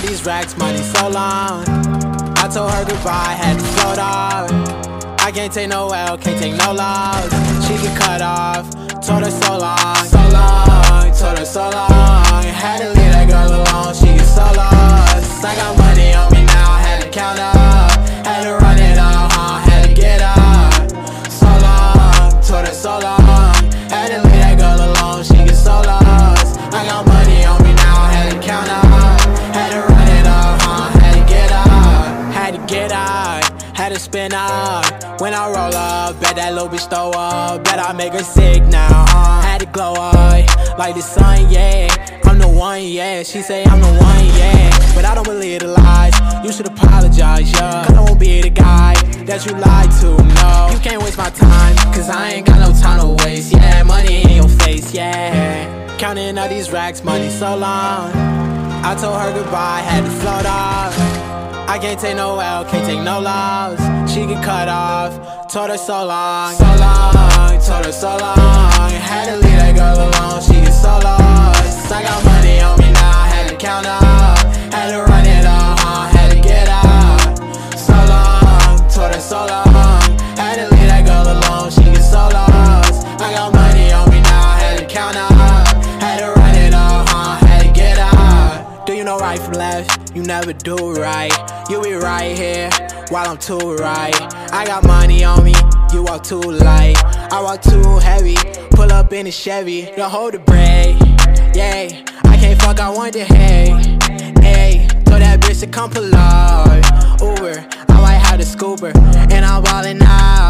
now these racks money so long. I told her goodbye, had to float off. I can't take no L, can't take no loss. She get cut off, told her so long. So long, told her so long. Had to leave that girl alone, she get so lost. I got money on me now, had to count up. Had to run it all, had to get up. So long, told her so long. Had to leave that girl alone, she get so lost. I got money on me now, had to count up. Had to run it all, had to get up. Had to get up, had to spin up. When I roll up, bet that little bitch throw up. Bet I make her sick now, had to glow up, like the sun, yeah. I'm the one, yeah, she say I'm the one, yeah. But I don't believe the lies, you should apologize, yeah. Cause I won't be the guy that you lied to, no. You can't waste my time, cause I ain't got no time to waste, yeah. Money in your face, yeah. Counting all these racks, money so long. I told her goodbye, had to float off. I can't take no L, can't take no loss. She get cut off, told her so long. So long, told her so long. Had to leave that girl alone, she get so lost. I got money on me now, had to count up. Had to run it all, had to get up. So long, told her so long. Had to leave that girl alone, she get so lost. I got money on me now, had to count up. Had to run it all, had to get up. Do you know right from left? You never do right. You be right here, while I'm too right. I got money on me, you walk too light. I walk too heavy, pull up in a Chevy. Don't hold the brake. Yeah, I can't fuck, I want to hate. Hey, told that bitch to come pull up Uber, I might have the scooper, and I'm ballin' out.